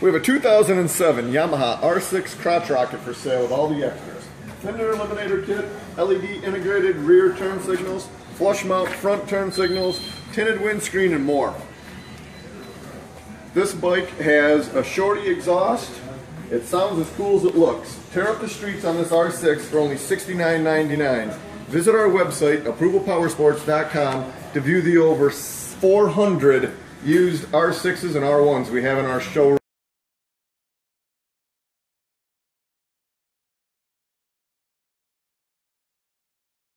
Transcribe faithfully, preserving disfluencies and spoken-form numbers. We have a two thousand seven Yamaha R six crotch rocket for sale with all the extras. Fender eliminator kit, L E D integrated rear turn signals, flush mount front turn signals, tinted windscreen, and more. This bike has a shorty exhaust. It sounds as cool as it looks. Tear up the streets on this R six for only sixty-nine ninety-nine. Visit our website, approval powersports dot com, to view the over four hundred used R sixes and R ones we have in our showroom.